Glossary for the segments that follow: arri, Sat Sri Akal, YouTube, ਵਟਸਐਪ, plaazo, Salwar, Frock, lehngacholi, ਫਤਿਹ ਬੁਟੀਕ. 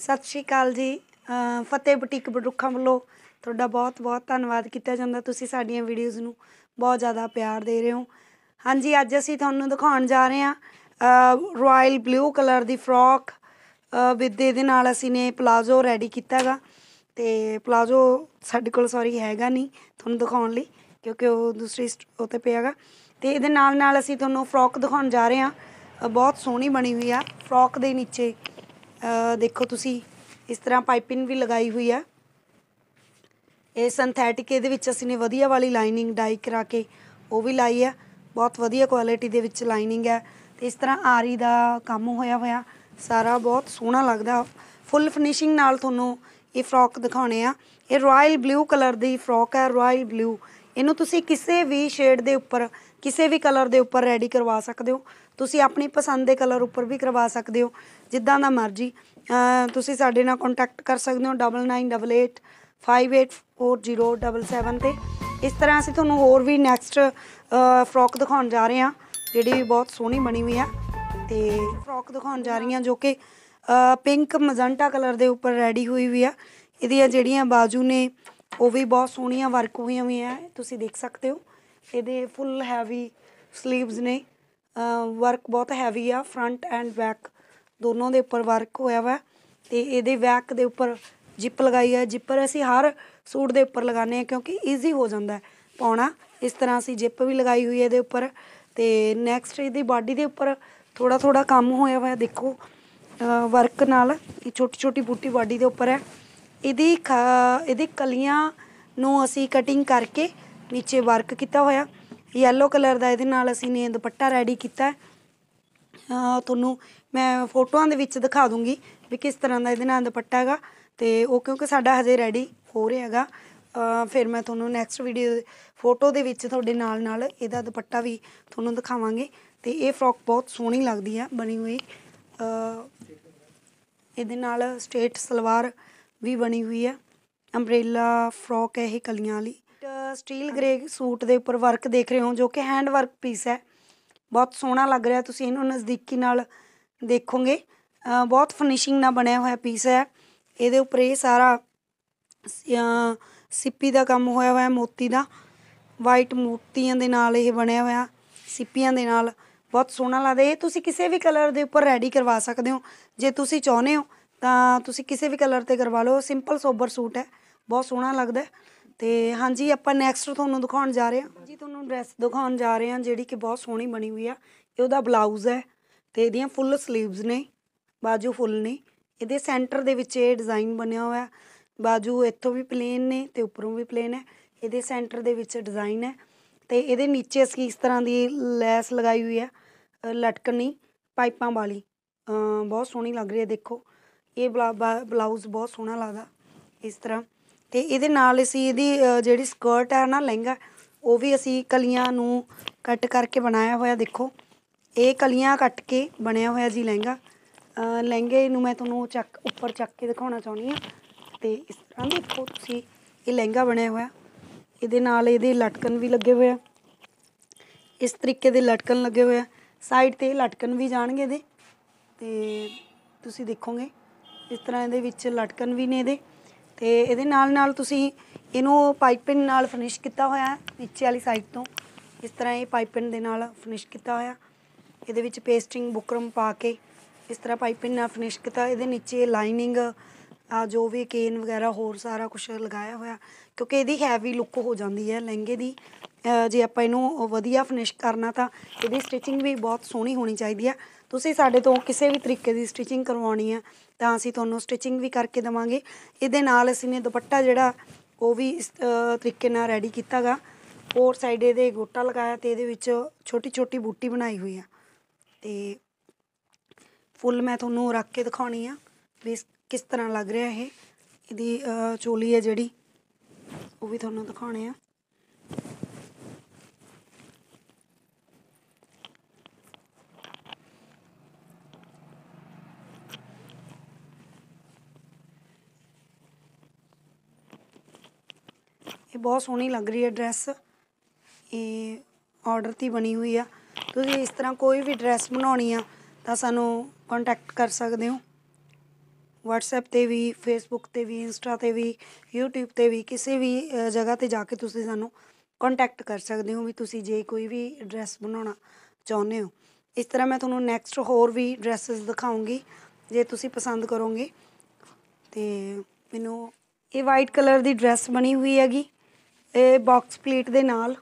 ਸਤਿ ਸ਼੍ਰੀ ਅਕਾਲ ਜੀ। ਫਤਿਹ ਬੁਟੀਕ ਬਡਰੁੱਖਾਂ ਵੱਲੋਂ ਤੁਹਾਡਾ बहुत बहुत ਧੰਨਵਾਦ ਕੀਤਾ ਜਾਂਦਾ। ਤੁਸੀਂ ਸਾਡੀਆਂ ਵੀਡੀਓਜ਼ ਨੂੰ बहुत ज़्यादा प्यार दे रहे हो। हाँ जी, ਅੱਜ ਅਸੀਂ ਤੁਹਾਨੂੰ ਦਿਖਾਉਣ जा रहे हैं रॉयल ब्लू कलर की फ्रॉक विद ਇਹਦੇ ਨਾਲ ਅਸੀਂ ਨੇ ਪਲਾਜ਼ੋ रेडी ਕੀਤਾ ਗਾ। तो पलाजो साढ़े को सॉरी हैगा नहीं थोड़ा दिखाने लिए क्योंकि वो दूसरी उते पे हैगा। तो ये असी थोनों फ्रॉक दिखाने जा रहे हैं, बहुत सोहनी बनी हुई है। फ्रॉक के नीचे देखो तुसी इस तरह पाइपिंग भी लगाई हुई है। ये संथैटिक ये वधिया वाली लाइनिंग डाई करा के वो भी लाई है, बहुत वधिया क्वालिटी दे विच लाइनिंग है। तो इस तरह आरी का काम होया होया सारा बहुत सोहना लगता। फुल फिनिशिंग नाल थोनों ये फ्रॉक दिखाने आ। ये रॉयल ब्लू कलर की फ्रॉक है। रॉयल ब्लू इनू तुसी किसी भी शेड के उपर किसी भी कलर के उपर रेडी करवा सकते हो। तुसी अपनी पसंद के कलर उपर भी करवा सकते हो, जिदा का मर्जी। तुसी साडे नाल कॉन्टैक्ट कर सकते हो 9988584077 ते। इस तरह असीं तुहानूं होर भी नैक्सट फ्रॉक दिखाने जा रहे हैं जिहड़ी भी बहुत सोहनी बनी हुई है। तो फ्रॉक दिखाने जा रही हैं जो कि पिंक मजंटा कलर के उपर रेडी हुई हुई है। इहदियां जिहड़ियां बाजू ने वो भी बहुत सोहनियां वर्क हुई हैं, तुसीं देख सकते हो। ये फुल हैवी स्लीव्स ने, वर्क बहुत हैवी आ। फ्रंट एंड बैक दोनों के उपर वर्क होया वा। तो ये बैक के उपर जिप लगाई है। जिपर असी हर सूट के उपर लगाने हैं क्योंकि ईजी हो जाता है पाउना। इस तरह असी जिप भी लगाई हुई है ये उपर। तो नैक्सट ये बॉडी के उपर थोड़ा थोड़ा काम होया वा, देखो वर्क नाल। छोटी छोटी बूटी बॉडी के उपर है। ਇਹਦੀ ਇਹਦੀ ਕਲੀਆਂ ਨੂੰ ਅਸੀਂ ਕਟਿੰਗ ਕਰਕੇ ਨੀਚੇ ਵਰਕ ਕੀਤਾ ਹੋਇਆ। ਯੈਲੋ ਕਲਰ ਦਾ ਇਹਦੇ ਨਾਲ ਅਸੀਂ ਨੇ ਦੁਪੱਟਾ ਰੈਡੀ ਕੀਤਾ। ਤੁਹਾਨੂੰ ਮੈਂ ਫੋਟੋਆਂ ਦੇ ਵਿੱਚ ਦਿਖਾ ਦੂੰਗੀ ਵੀ ਕਿਸ ਤਰ੍ਹਾਂ ਦਾ ਇਹਦੇ ਨਾਲ ਦੁਪੱਟਾ ਹੈਗਾ। ਤੇ ਉਹ ਕਿਉਂਕਿ ਸਾਡਾ ਹਜੇ ਰੈਡੀ ਹੋ ਰਿਹਾ ਹੈਗਾ, ਫਿਰ ਮੈਂ ਤੁਹਾਨੂੰ ਨੈਕਸਟ ਵੀਡੀਓ ਫੋਟੋ ਦੇ ਵਿੱਚ ਤੁਹਾਡੇ ਨਾਲ ਨਾਲ ਇਹਦਾ ਦੁਪੱਟਾ ਵੀ ਤੁਹਾਨੂੰ ਦਿਖਾਵਾਂਗੇ। ਤੇ ਇਹ ਫਰੋਕ ਬਹੁਤ ਸੋਹਣੀ ਲੱਗਦੀ ਆ ਬਣੀ ਹੋਈ। ਇਹਦੇ ਨਾਲ ਸਟ੍ਰੇਟ ਸਲਵਾਰ भी बनी हुई है। अंब्रेला फ्रॉक है ये कलियाँ वाली। स्टील ग्रे सूट के उपर वर्क देख रहे हो जो कि हैंड वर्क पीस है, बहुत सोहना लग रहा है। तुसीं इन्हूं नज़दीकी नाल देखोगे, बहुत फिनिशिंग ना बनया हुआ पीस है। ये उपर ये सारा सिप्पी का काम होया हुआ, मोती का वाइट मोतियां दे नाल ये बनया हुआ सिप्पियां दे नाल, बहुत सोहना लगता है। ये तुसीं किसी भी कलर के उपर रैडी करवा सकते हो जे तुसीं चाहते हो। ਤਾਂ ਤੁਸੀਂ ਕਿਸੇ ਵੀ ਕਲਰ ਤੇ ਕਰਵਾ ਲਓ। ਸਿੰਪਲ ਸੋਬਰ ਸੂਟ ਹੈ, ਬਹੁਤ ਸੋਹਣਾ ਲੱਗਦਾ। ਤੇ ਹਾਂਜੀ, ਆਪਾਂ ਨੈਕਸਟ ਤੁਹਾਨੂੰ ਦਿਖਾਉਣ ਜਾ ਰਹੇ ਹਾਂ ਜੀ। ਤੁਹਾਨੂੰ ਡਰੈਸ ਦਿਖਾਉਣ ਜਾ ਰਹੇ ਹਾਂ ਜਿਹੜੀ ਕਿ ਬਹੁਤ ਸੋਹਣੀ ਬਣੀ ਹੋਈ ਆ। ਇਹ ਉਹਦਾ ਬਲਾਊਜ਼ ਹੈ ਤੇ ਇਹਦੀਆਂ ਫੁੱਲ ਸਲੀਵਸ ਨੇ, ਬਾਜੂ ਫੁੱਲ ਨੇ। ਇਹਦੇ ਸੈਂਟਰ ਦੇ ਵਿੱਚ ਇਹ ਡਿਜ਼ਾਈਨ ਬਣਿਆ ਹੋਇਆ। ਬਾਜੂ ਇੱਥੋਂ ਵੀ ਪਲੇਨ ਨੇ ਤੇ ਉੱਪਰੋਂ ਵੀ ਪਲੇਨ ਹੈ। ਇਹਦੇ ਸੈਂਟਰ ਦੇ ਵਿੱਚ ਡਿਜ਼ਾਈਨ ਹੈ ਤੇ ਇਹਦੇ ਨੀਚੇ ਅਸੀਂ ਇਸ ਤਰ੍ਹਾਂ ਦੀ ਲੈਸ ਲਗਾਈ ਹੋਈ ਹੈ, ਲਟਕਣੀ ਪਾਈਪਾਂ ਵਾਲੀ, ਬਹੁਤ ਸੋਹਣੀ ਲੱਗ ਰਹੀ ਹੈ। ਦੇਖੋ ये ब्लाउज़ बहुत सोहना लगता इस तरह। तो ये असी जी स्कर्ट है ना, लहंगा, वो भी असी कलियां नू कट करके बनाया होया। देखो ये कलियां कट के बनया होया जी लहंगा। लहंगे नू मैं तुहानूं चक उपर चक के दिखाना चाहनी हाँ। तो इस तरह देखो तुसीं ये लहंगा बनया होया। इहदे नाल इहदे लटकन भी लगे हुए, इस तरीके दे लटकन लगे हुए, साइड ते लटकन भी जाणगे इहदे। ते तुसीं देखोगे इस तरह ये लटकन भी ने। ये इनू पाइपिन नाल फिनिश किया होया, नीचे वाली साइड तो इस तरह ये पाइपिन दे नाल फिनिश किया होया। ये विच पेस्टिंग बुकरम पा के इस तरह पाइपिन नाल फिनिश किया। ये नीचे लाइनिंग जो भी केन वगैरह होर सारा कुछ लगाया होया क्योंकि यदी हैवी लुक हो जाती है लहंगे की। जे आप इनू वधिया फिनिश करना तो ये स्टिचिंग भी बहुत सोहनी होनी चाहिए है। तुसीं साडे तो किसी भी तरीके की स्टिचिंग करवानी है तो असीं तुहानूं स्टिचिंग भी करके देवांगे। इहदे नाल असीं ने दुपट्टा जिहड़ा वो भी इस तरीके नाल रेडी कीता गा। होर साइड इहदे गोटा लगाया तो ये छोटी छोटी बूटी बनाई हुई है। तो फुल मैं तुहानूं रख के दिखाउणी आ भी किस तरह लग रहा है। इहदी चोली है जिहड़ी वो भी तुहानूं दिखाउणी आ। ये बहुत सोहनी लग रही है ड्रैस, ये ऑर्डर की बनी हुई है। तुसीं इस तरह कोई भी ड्रैस बनानी आ तो सानू कॉन्टैक्ट कर सकते हो। ਵਟਸਐਪ ਤੇ ਵੀ ਫੇਸਬੁੱਕ ਤੇ ਵੀ ਇੰਸਟਾ ਤੇ ਵੀ YouTube ਤੇ ਵੀ ਕਿਸੇ ਵੀ ਜਗ੍ਹਾ ਤੇ ਜਾ ਕੇ ਤੁਸੀਂ ਸਾਨੂੰ ਕੰਟੈਕਟ ਕਰ ਸਕਦੇ ਹੋ ਵੀ ਤੁਸੀਂ ਜੇ ਕੋਈ ਵੀ ਡਰੈਸ ਬਣਾਉਣਾ ਚਾਹੁੰਦੇ ਹੋ। इस तरह मैं थोनों नैक्सट होर भी ड्रैसेस दिखाऊँगी जे तुसी पसंद करोगे। तो मैनू ये वाइट कलर की ड्रैस बनी हुई हैगी, ये बॉक्स प्लीट दे नाल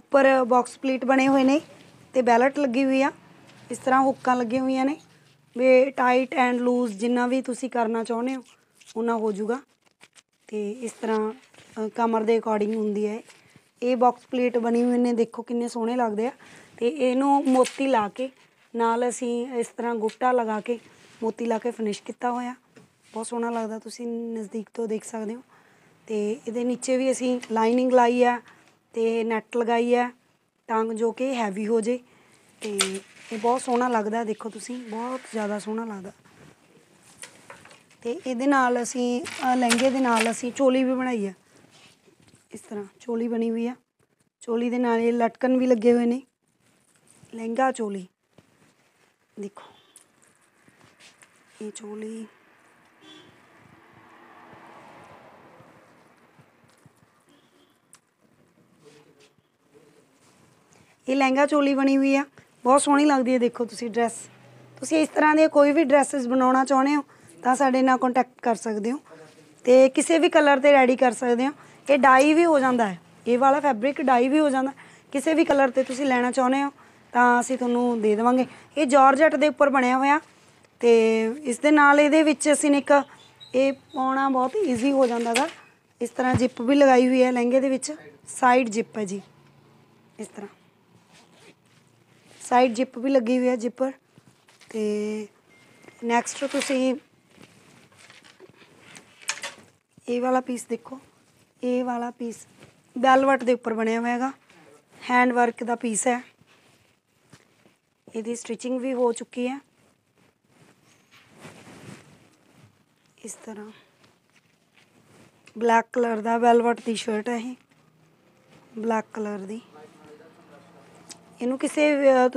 उपर बॉक्स प्लीट बने हुए ने ते बैलट लगी हुई है, इस तरह हुक्का लगी हुई ने वे टाइट एंड लूज जिन्ना भी तुसी करना चाहते हो उन्ना हो जूगा। तो इस तरह कमर के अकॉर्डिंग होंदी है, ये बॉक्स प्लेट बनी हुई ने, देखो किन्ने सोहने लगते हैं। तो इनू मोती ला के नाल असी इस तरह गुप्टा लगा के मोती ला के फिनिश किया होया, बहुत सोहना लगता, तुसी नज़दीक तो देख सकते हो। तो ये नीचे भी असी लाइनिंग लाई है तो नैट लगाई है तां जो कि हैवी हो जाए, तो ये बहुत सोहना लगता, देखो तुसी बहुत ज़्यादा सोहना लगता। तो ये नाल असी लहंगे दे नाल असी चोली भी बनाई है, इस तरह चोली बनी हुई है, चोली दे नाल ये लटकन भी लगे हुए ने, लहंगा चोली, देखो ये चोली, ये लहंगा चोली बनी हुई है, बहुत सोहनी लगती है। देखो तुसी ड्रैस, तुसी इस तरह दे कोई भी ड्रैसेस बनाना चाहते हो तो साडे नाल कॉन्टैक्ट कर सकते हो, तो किसी भी कलर ते रेडी कर सकते हो। ये डाई भी हो जाता है, ये वाला फैब्रिक डाई भी हो जाता है, किसी भी कलर ते तुसी लेना चाहते हो तो असी तुहानू दे देवांगे। ये जॉर्जेट के उपर बनिया होया, तो इस दे नाल इहदे विच असीं इक ये पाउणा बहुत ईजी हो जाता है। इस तरह जिप भी लगाई हुई है लहंगे दे विच, साइड जिप है जी, इस तरह साइड जिप भी लगी हुई है जिपर। तो नैक्सट तुसीं ये वाला पीस देखो, ये वाला पीस वेलवेट के उपर बनिया होया, हैंड वर्क का पीस है, इसकी स्टिचिंग भी हो चुकी है। इस तरह ब्लैक कलर का वेलवेट की शर्ट है, ये ब्लैक कलर की, इनू किसी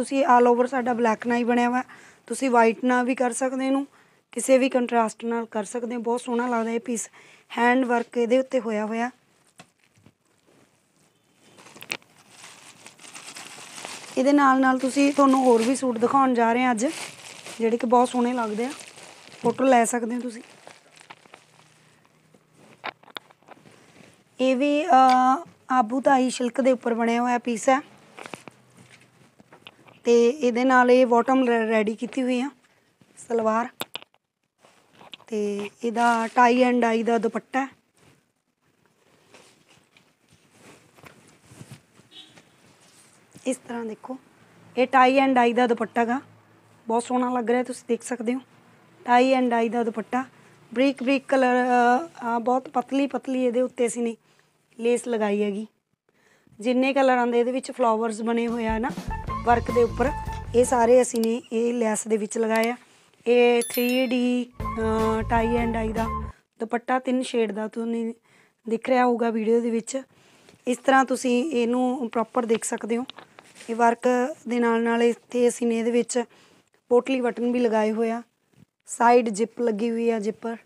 तुसी ऑल ओवर साडा ब्लैक ना ही बनिया हुआ, तुसी वाइट ना भी कर सकते हो, किसी भी कंट्रास्ट नाल कर सकते हो, बहुत सोहना लगता है। ये पीस हैंड वर्क ये उत्ते होया होया, ये नाल नाल तुसी तुहानू होर भी सूट दिखाउण जा रहे हैं अज, जिहड़े कि बहुत सोहने लगते हैं, फोटो लै सकते हो तुसी। ये भी आबूधाई शिल्क के उपर बनिया हुआ पीस है, तो ये नाल ये बॉटम रेडी की हुई है सलवार, तो इहदा टाई एंड डाई का दुपट्टा है। इस तरह देखो ये टाई एंड डाई का दुपट्टा गा, बहुत सोहना लग रहा है, तुसी देख सकते हो टाई एंड डाई का दुपट्टा, बरीक बरीक कलर, बहुत पतली पतली ये उत्ते असी ने लेस लगाई हैगी, जिन्ने कलर दे ये फ्लावर्स बने हुए हैं ना वर्क के उपर, ये सारे असी ने ये लैस दे विच लगाया। ये 3D टाई एंड डाई का दुपट्टा, 3 शेड का तुहानू दिख रहा होगा वीडियो दे विच, इस तरह तुसी इनू प्रॉपर देख सकते हो। ये वर्क दे नाल नाल इत्थे असीं ने इहदे विच पोटली बटन भी लगाए हुए आ, साइड जिप लगी हुई आ जिपर,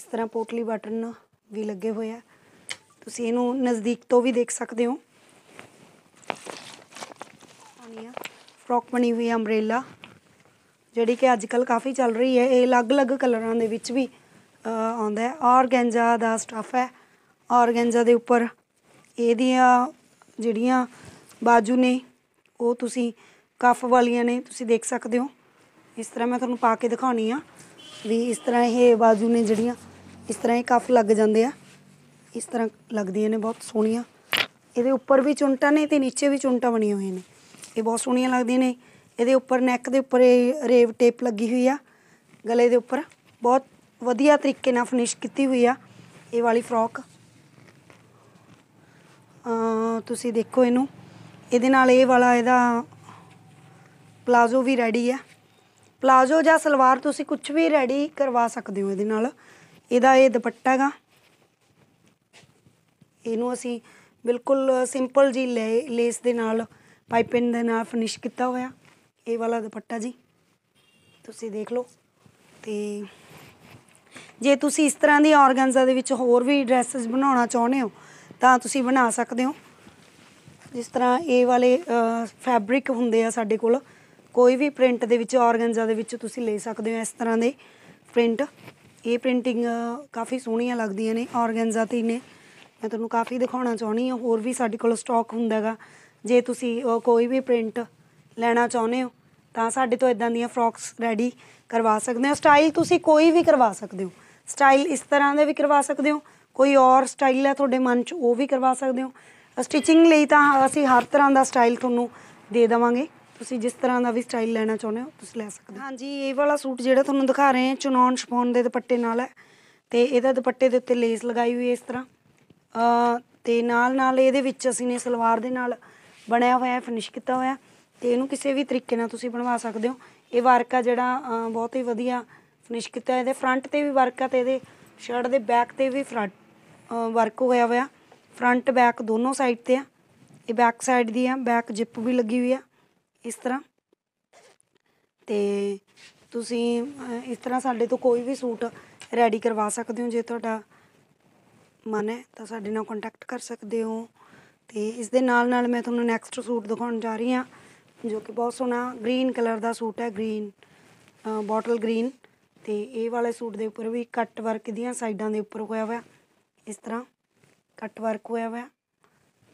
इस तरह पोटली बटन भी लगे हुए आ, तुसीं इहनू नज़दीक तो भी देख सकते हो। फ्रॉक बनी हुई है अंब्रेला, जिहड़ी कि अजकल काफ़ी चल रही है, ये अलग अलग कलरां दे विच भी आउंदा है, ऑर्गेंजा दा स्टफ है, ऑर्गेंजा दे उपर ਇਹਦੀਆਂ ਜਿਹੜੀਆਂ बाजू ने वो तुसी कफ वालियां ने तुसी देख सकते हो। इस तरह मैं तुहानू पा के दिखाउणी आ भी इस तरह ये बाजू ने ਜਿਹੜੀਆਂ इस तरह ये कफ लग जाते हैं, इस तरह लगदियां ने बहुत सोहणियां, ये उपर भी चुनटा ने ते नीचे भी चुनटा बनी हुई ने, ये बहुत सोहणियां लगदियां ने। ये उपर नैक के उपर रेव टेप लगी हुई आ, गले के उपर बहुत वधिया तरीके नाल फिनिश की हुई आ ये वाली फ्रॉक, तुसी देखो इनू, इहदे नाल ये वाला इहदा प्लाजो भी रेडी है, प्लाजो जां सलवार तुसी कुछ भी रेडी करवा सकते हो इहदे नाल। इहदा ये दुपट्टा गा, इनू असी बिल्कुल सिंपल जी लेस दे नाल पाइपिंग दे नाल फिनिश किया होया, ये वाला दुपट्टा जी, ਤੁਸੀਂ ਦੇਖ ਲਓ। ਤੇ ਜੇ ਤੁਸੀਂ ਇਸ ਤਰ੍ਹਾਂ ਦੀ ਆਰਗਨਜ਼ਾ ਦੇ ਵਿੱਚ ਹੋਰ ਵੀ ਡਰੈਸਸ ਬਣਾਉਣਾ ਚਾਹੁੰਦੇ ਹੋ ਤਾਂ ਤੁਸੀਂ ਬਣਾ ਸਕਦੇ ਹੋ। जिस तरह ये वाले फैब्रिक होंगे साढ़े कोई भी प्रिंट के ऑर्गेन्जा के ले सकते हो। इस तरह के प्रिंट ये प्रिंटिंग काफ़ी सोहनिया लगदियां ने ऑर्गेन्जा ते ने। मैं तुहानूं काफ़ी दिखाउणा चाहुंदी आं। होर भी साढ़े कोल स्टॉक हुंदा गा। जे तुसीं कोई भी प्रिंट लेना चाहुंदे हो तां साढ़े तों इदां दीआं फ्रॉक्स रैडी करवा सकदे हो। स्टाइल तुसीं कोई भी करवा सकदे हो। स्टाइल इस तरह दे भी करवा सकदे हो, कोई और स्टाइल है तुहाडे मन च वो भी करवा सकदे हो। स्टिचिंग लई तां असीं हर तरह का स्टाइल तुहानूं दे देवांगे। तुसीं जिस तरह का भी स्टाइल लेना चाहुंदे हो तुसीं ले सकदे हो। हाँ जी, ये वाला सूट जिहड़ा तुहानूं दिखा रहे हैं चुनौन शफोन के दुपट्टे नाल है ते इहदा दुपट्टे दे उत्ते लेस लगाई हुई है इस तरह। ते नाल नाल इहदे विच असीं ने सलवार दे नाल बणिया होया फिनिश कीता होया ते इहनूं किसी भी तरीके नाल तुसीं बनवा सकदे हो। ये वर्क आ जिहड़ा बहुत ही वधिया फिनिश कीता। इहदे फ्रंट ते भी वर्क आ ते इहदे शर्ट दे बैक ते भी फ्रंट वर्क होया होया। फ्रंट बैक दोनों साइड ते आ। ये बैक साइड दी आ, बैक जिप भी लगी हुई आ इस तरह। ते तुसीं इस तरह साडे तों कोई भी सूट रैडी करवा सकदे हो। जे तुहाडा मन है तो साडे नाल कॉन्टैक्ट कर सकते हो। तो इस दे नाल नाल मैं तुहानूं नैक्सट सूट दिखाउण जा रही हाँ जो कि बहुत सोहना ग्रीन कलर का सूट है, ग्रीन बॉटल ग्रीन। तो ये वाले सूट के उपर भी कट वर्क दियां साइडां दे उपर होया होया इस तरह कट वर्क होया होया।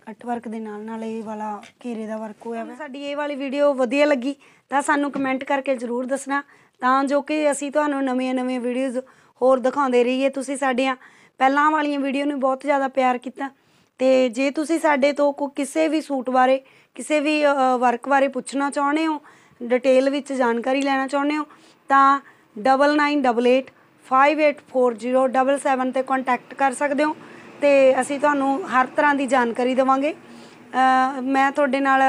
कट वर्क दे नाल नाल ये वाला घेरे का वर्क होया होया। साडी ये वाली वीडियो वधिया लगी तां सानूं कमेंट करके जरूर दसना तां जो कि असीं तुहानूं नवीं नवीं वीडियोज़ होर दिखाउंदे रहिए। तुसीं साडियां ਪਹਿਲਾਂ ਵਾਲੀਆਂ ਵੀਡੀਓ ਨੂੰ बहुत ज़्यादा प्यार किया। तो जे तुसीं साडे तों किसी भी सूट बारे किसी भी वर्क बारे पूछना चाहुंदे हो, डिटेल विच जानकारी लेना चाहुंदे हो तां 9988584077 ते कॉन्टैक्ट कर सकते हो। तो असीं तुहानूं हर तरह की जानकारी देवांगे। मैं तुहाडे नाल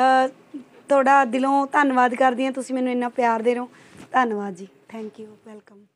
तुहाडा दिलों धन्नवाद करदी हां, तुसीं मैनूं इन्ना प्यार दे रहे हो। धन्नवाद जी, थैंक यू, वेलकम।